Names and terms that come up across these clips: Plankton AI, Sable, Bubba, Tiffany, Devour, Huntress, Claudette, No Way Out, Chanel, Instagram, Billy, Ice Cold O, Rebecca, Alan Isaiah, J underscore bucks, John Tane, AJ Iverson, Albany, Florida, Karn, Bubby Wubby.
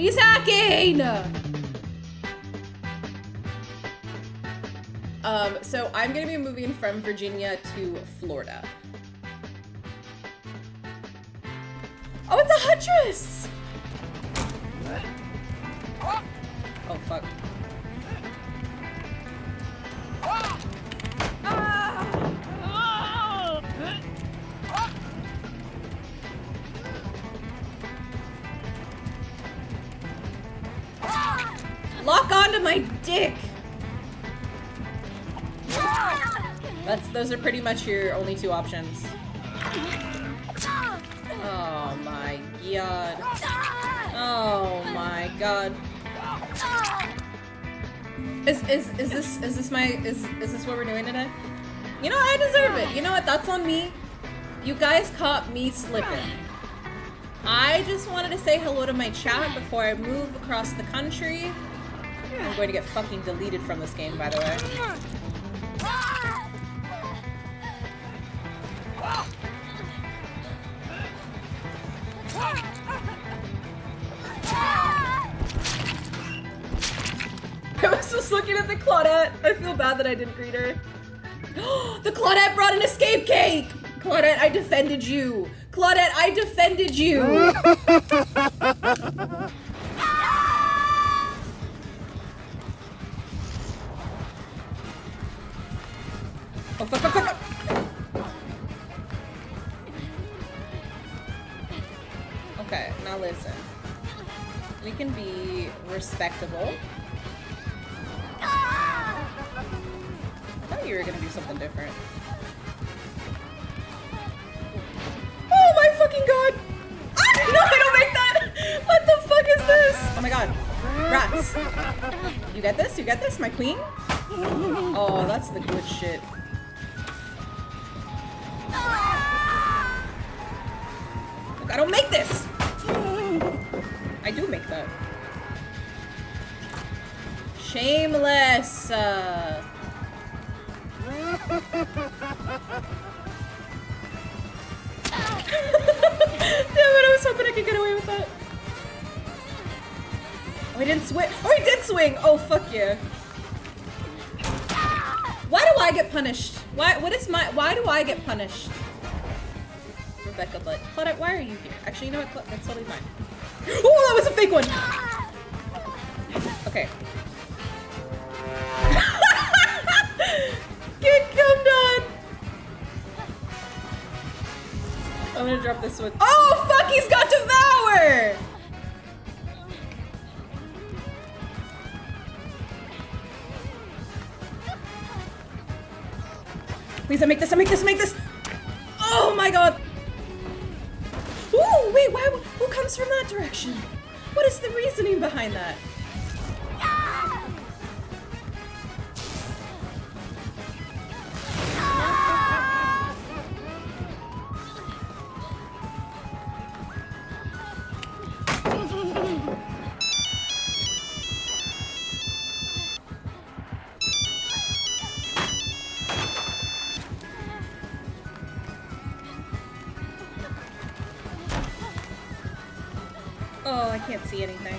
He's hacking! So I'm gonna be moving from Virginia to Florida. Oh, it's a Huntress! Oh, fuck. Lock onto my dick! Those are pretty much your only two options. Oh my god. Oh my god. Is this what we're doing today? You know, I deserve it. You know what? That's on me. You guys caught me slipping. I just wanted to say hello to my chat before I move across the country. I'm going to get fucking deleted from this game, by the way. I was just looking at the Claudette. I feel bad that I didn't greet her. The Claudette brought an escape cake! Claudette, I defended you. Claudette, I defended you. Oh, fuck, fuck, fuck. Okay, now listen. We can be respectable. I thought you were gonna do something different. Oh my fucking god! Ah, no, I don't make that! What the fuck is this? Oh my god. Rats. You get this? You get this, my queen? Oh, that's the good shit. Look, I don't make this! I do make that. Shameless! Damn it, I was hoping I could get away with that. Oh, I didn't swing. Oh, I did swing! Oh, fuck yeah. Why do I get punished? Why do I get punished? Rebecca, but Claudette, why are you here? Actually, you know what? That's totally fine. Oh, that was a fake one! Okay. Get come done! I'm gonna drop this one. Oh, fuck, he's got Devour! Please, I make this! Oh my god! Ooh, wait, why? Who comes from that direction? What is the reasoning behind that? Can't see anything.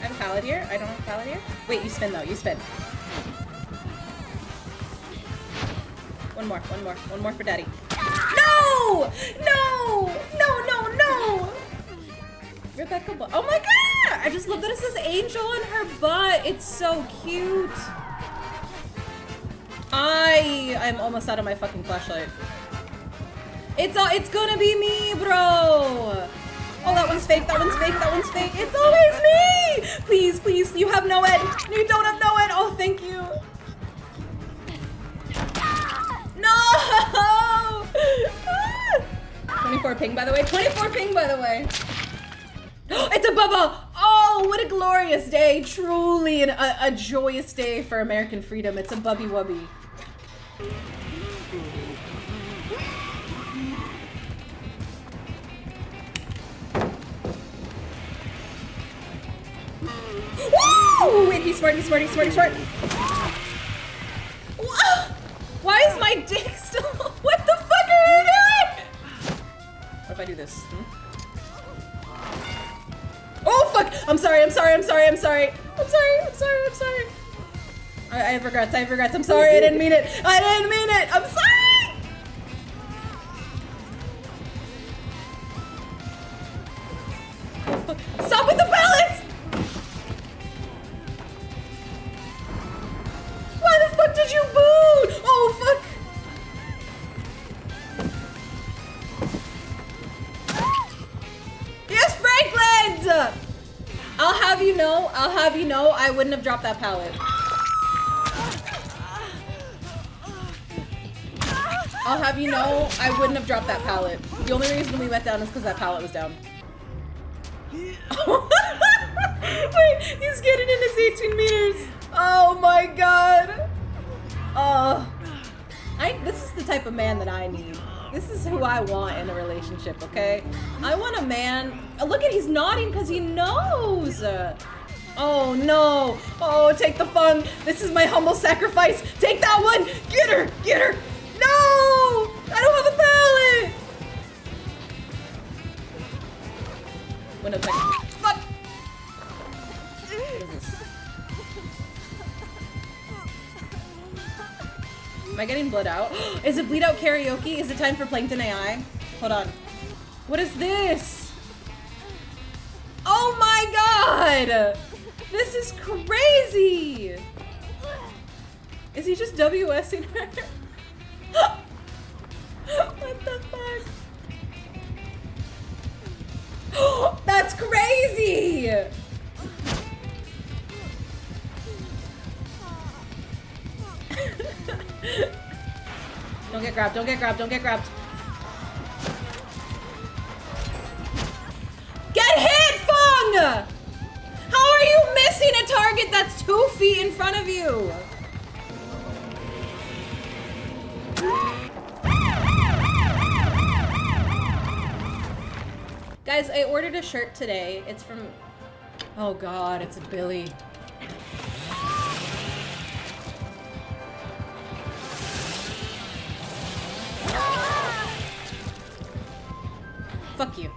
I have a pallet here? I don't have a pallet here? Wait, you spin though, you spin. One more for daddy. No! No! Rebecca, oh my god! I just love that it says angel in her butt. It's so cute. I'm almost out of my fucking flashlight. It's gonna be me, bro! Oh, that one's fake. It's always me! Please, you have no end. You don't have no end. Oh, thank you. No! 24 ping, by the way. 24 ping, by the way. It's a Bubba! Oh, what a glorious day. Truly a joyous day for American freedom. It's a Bubby Wubby. Woo! Wait, he's smart. Why is my dick still? What the fuck are you doing? What if I do this? sorry. I'm sorry. I'm sorry. I'm sorry. I have regrets. I have regrets. I'm sorry. I didn't mean it. I didn't mean it. I'm sorry. Stop with the pellets! Why the fuck did you boot? Oh fuck! Yes, Franklin's! I'll have you know, I wouldn't have dropped that pallet. I'll have you know, I wouldn't have dropped that pallet. The only reason we went down is because that pallet was down. Wait, he's getting in his 18 meters. Oh my god. This is the type of man that I need. This is who I want in a relationship, okay? I want a man. Look at, he's nodding because he knows. Oh no. Oh, take the fun. This is my humble sacrifice. Take that one. Get her. Get her. No. I don't have a pallet. When it's like, fuck! What is this? Am I getting bled out? Is it bleed out karaoke? Is it time for Plankton AI? Hold on. What is this? Oh my god! This is crazy! Is he just WSing her? What the fuck? That's crazy! Don't get grabbed, don't get grabbed, don't get grabbed. Get hit, Fung! How are you missing a target that's 2 feet in front of you? Guys, I ordered a shirt today. It's from... Oh god, it's a Billy. Fuck you.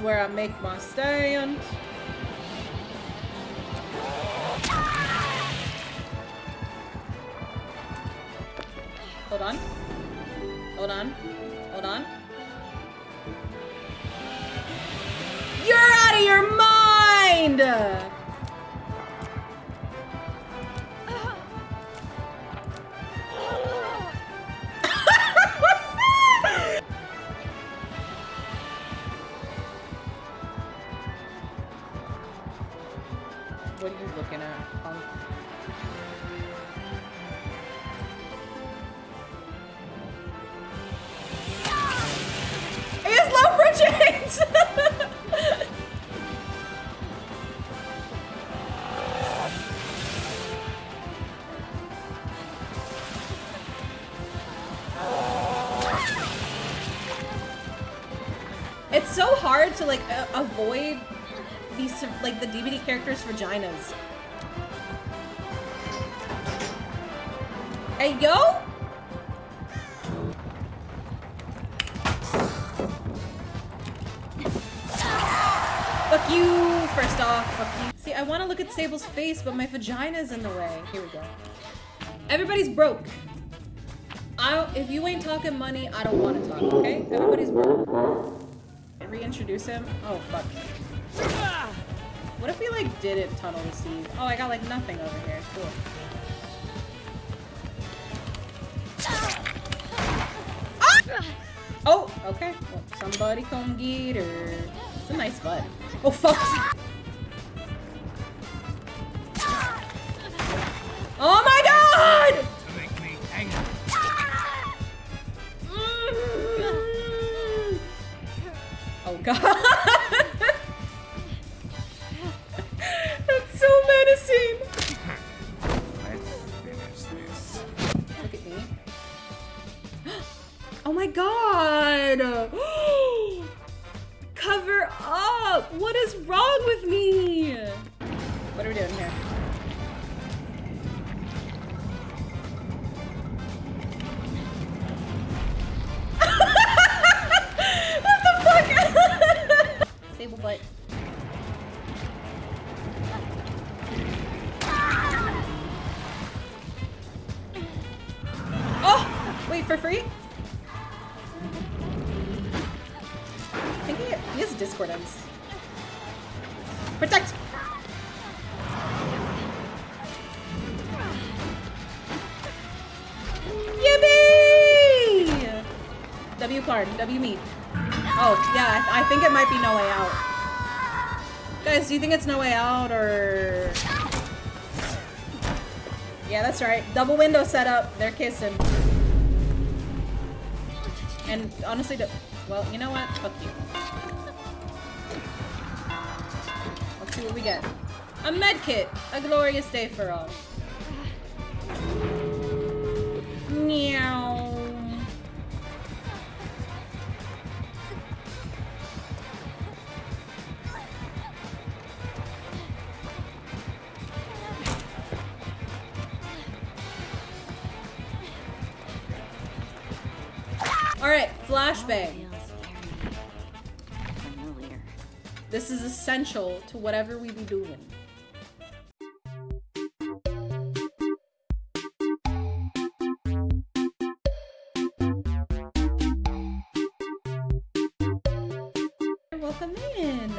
Where I make my stand. Hold on. Hold on. Hold on. You're out of your mind! It's so hard to like avoid these like the DVD characters' vaginas. Hey yo! Fuck you! First off, fuck you. See, I want to look at Sable's face, but my vagina's in the way. Here we go. Everybody's broke. If you ain't talking money, I don't want to talk, okay? Everybody's broke. Reintroduce him? Oh, fuck. What if we, like, didn't tunnel the seed? Oh, I got, like, nothing over here. Cool. Ah! Oh, okay. Well, somebody come get her. It's a nice butt. Oh, fuck. Oh, my god! God. for free? I think he has discordance. Protect! Yippee! W Karn, W me. Oh, yeah, I think it might be No Way Out. Guys, do you think it's No Way Out or... Yeah, that's right. Double window setup. They're kissing. And honestly, well, you know what? Fuck you. Let's see what we get. A med kit. A glorious day for all. Meow. Alright, flashbang. This is essential to whatever we be doing. Welcome in.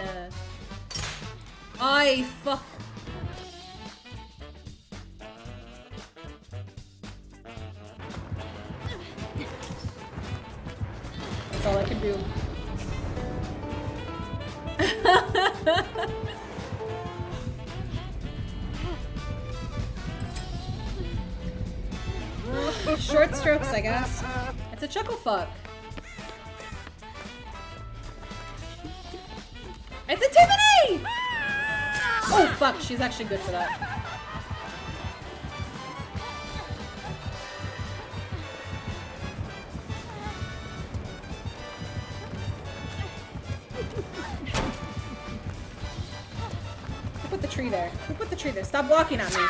I fuck. That's all I can do. Short strokes, I guess. It's a chuckle fuck. It's a Tiffany! Oh fuck, she's actually good for that. There. Who put the tree there? Stop walking on me.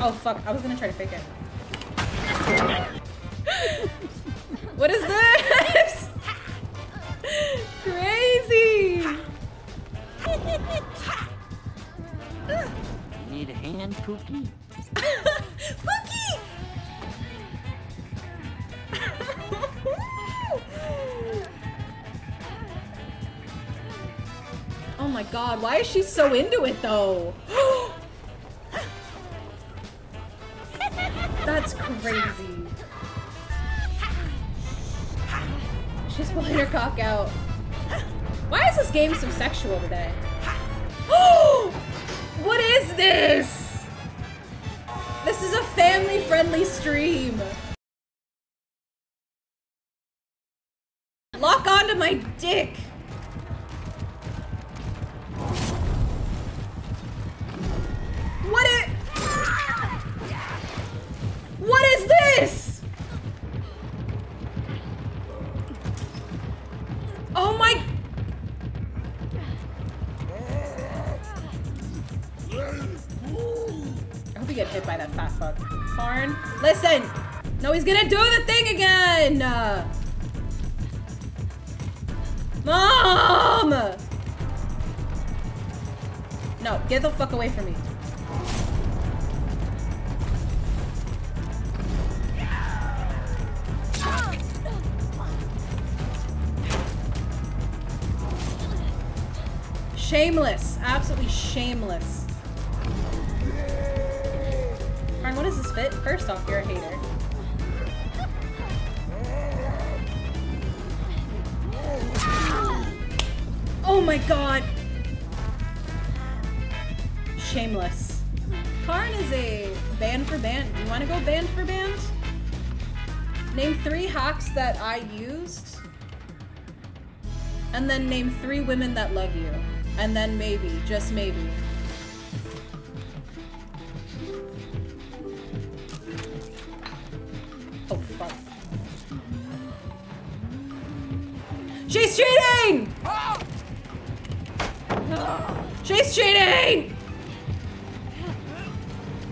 Oh fuck, I was gonna try to fake it. What is this? Crazy! Need a hand, Pookie? Pookie! Oh my god, why is she so into it though? That's crazy. She's pulling her cock out. Why is this game so sexual today? Oh! What is this? This is a family-friendly stream. Lock onto my dick. What is this? Oh my. I hope you get hit by that fat fuck. Karn, listen! No, he's gonna do the thing again! Mom! No, get the fuck away from me. Shameless, absolutely shameless. What is this fit? First off, you're a hater. Oh my god! Shameless. Karn is a band for band. You wanna go band for band? Name 3 hacks that I used. And then name 3 women that love you. And then maybe, just maybe. She's cheating! She's cheating!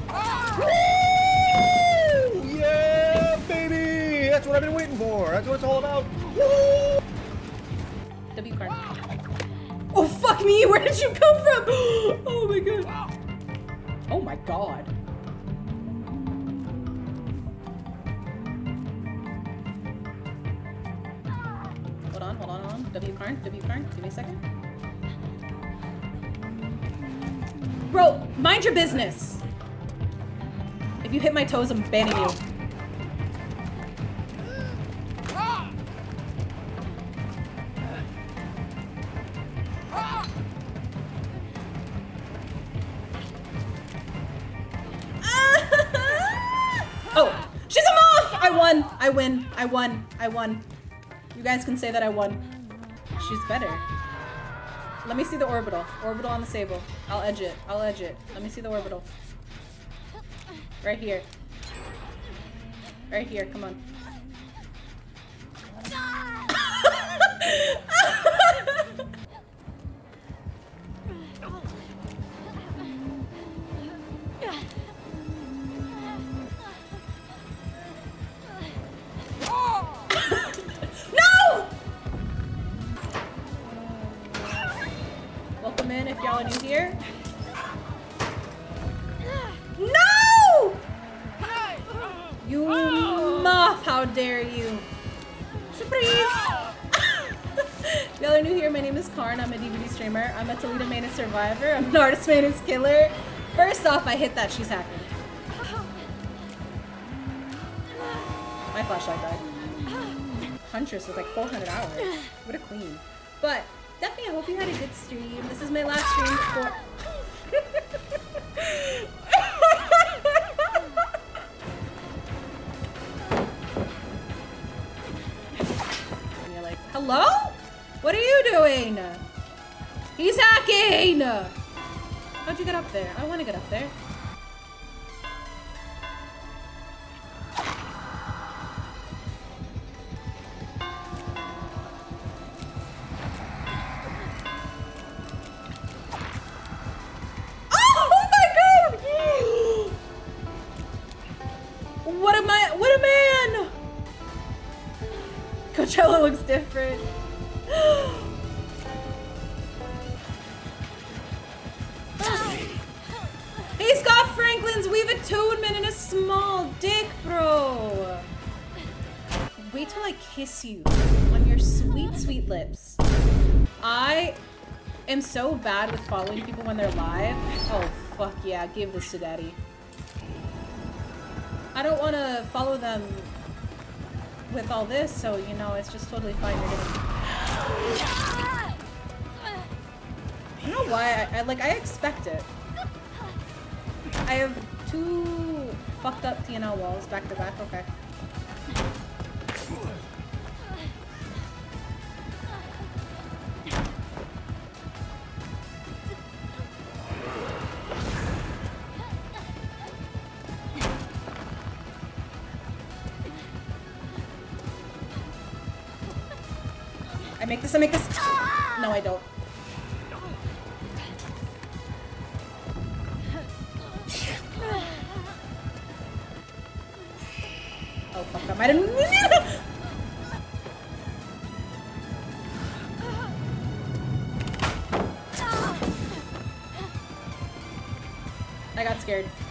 Woo! Yeah, baby! That's what I've been waiting for. That's what it's all about. Woo! W card. Oh fuck me! Where did you come from? Oh my god. Oh my god. Hold on, hold on, hold on. W Karn, give me a second. Bro, mind your business. If you hit my toes, I'm banning you. Oh, she's a moth! I won, I win, I won, I won. You guys can say that I won. She's better. Let me see the orbital. Orbital on the Sable. I'll edge it, I'll edge it. Let me see the orbital. Right here. Right here, come on. No! Welcome in if y'all are new here. You moth, how dare you! Surprise! Y'all are new here, my name is Karn, I'm a DVD streamer. I'm a Toledo Manus survivor, I'm an Artist Manus killer. First off, I hit that, she's hacking. My flashlight died. Huntress with like 400 hours. What a queen. But, definitely I hope you had a good stream. This is my last stream for... Hello? What are you doing? He's hacking! How'd you get up there? I want to get up there. Oh, oh my god! What a man! Coachella looks different. He's got Franklin's Weave Attunement in a small dick, bro. Wait till I kiss you on your sweet, sweet lips. I am so bad with following people when they're live. Oh, fuck yeah, give this to daddy. I don't want to follow them with all this, so you know it's just totally fine. I don't know why I expect it. I have two fucked up TNL walls back to back. Okay. I make this. No, I don't. Oh, fuck up. I didn't. I got scared.